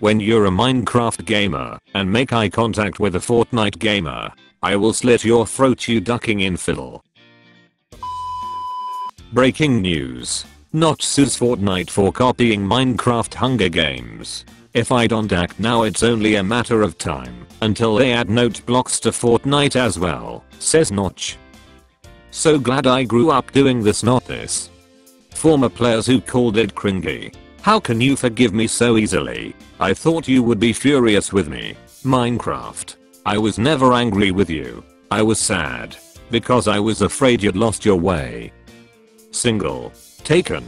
when you're a Minecraft gamer and make eye contact with a Fortnite gamer, I will slit your throat, you ducking infiddle. Breaking news. Notch sues Fortnite for copying Minecraft Hunger Games. If I don't act now, it's only a matter of time until they add note blocks to Fortnite as well, says Notch. So glad I grew up doing this, not this. Former players who called it cringy. How can you forgive me so easily? I thought you would be furious with me. Minecraft. I was never angry with you. I was sad. Because I was afraid you'd lost your way. Single. Taken.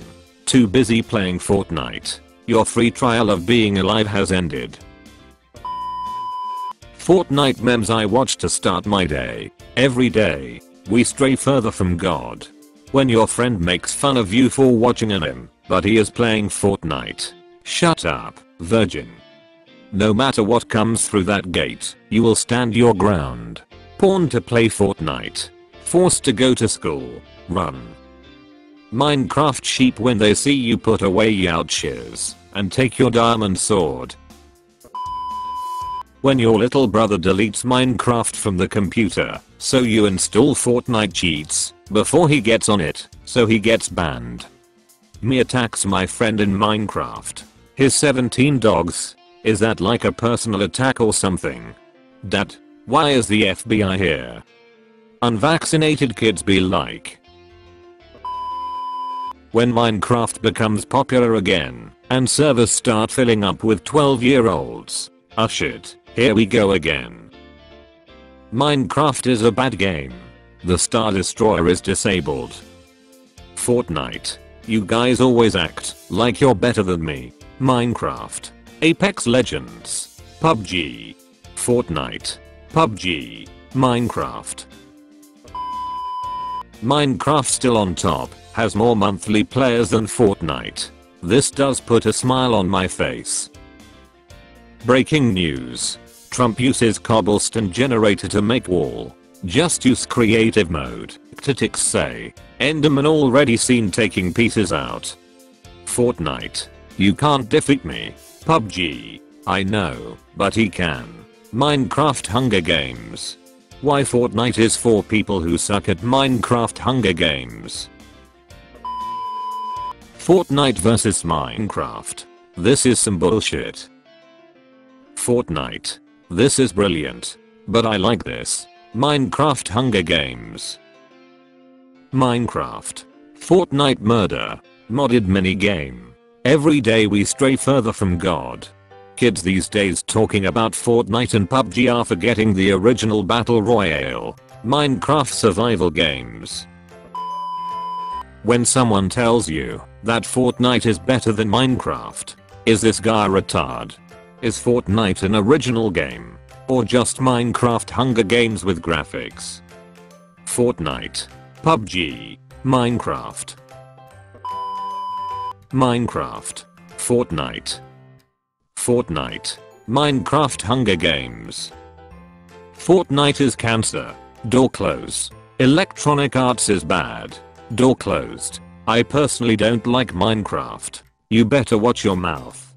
Too busy playing Fortnite. Your free trial of being alive has ended. Fortnite memes I watch to start my day. Every day, we stray further from God. When your friend makes fun of you for watching an anime, but he is playing Fortnite. Shut up, virgin. No matter what comes through that gate, you will stand your ground. Born to play Fortnite. Forced to go to school. Run. Minecraft sheep, when they see you put away ouches and take your diamond sword. When your little brother deletes Minecraft from the computer, so you install Fortnite cheats before he gets on it, so he gets banned. Me attacks my friend in Minecraft. His 17 dogs. Is that like a personal attack or something? Dad, why is the FBI here? Unvaccinated kids be like. When Minecraft becomes popular again, and servers start filling up with 12-year-olds. Oh shit, here we go again. Minecraft is a bad game. The Star Destroyer is disabled. Fortnite. You guys always act like you're better than me. Minecraft. Apex Legends. PUBG. Fortnite. PUBG. Minecraft. Minecraft still on top. Has more monthly players than Fortnite. This does put a smile on my face. Breaking news. Trump uses cobblestone generator to make wall. Just use creative mode, critics say. Enderman already seen taking pieces out. Fortnite. You can't defeat me. PUBG. I know, but he can. Minecraft Hunger Games. Why Fortnite is for people who suck at Minecraft Hunger Games. Fortnite vs Minecraft. This is some bullshit. Fortnite. This is brilliant. But I like this. Minecraft Hunger Games. Minecraft. Fortnite murder. Modded minigame. Every day we stray further from God. Kids these days talking about Fortnite and PUBG are forgetting the original Battle Royale. Minecraft survival games. When someone tells you that Fortnite is better than Minecraft, is this guy retard? Is Fortnite an original game? Or just Minecraft Hunger Games with graphics? Fortnite. PUBG. Minecraft. Minecraft. Fortnite. Fortnite. Minecraft Hunger Games. Fortnite is cancer. Door close. Electronic Arts is bad. Door closed. I personally don't like Minecraft. You better watch your mouth.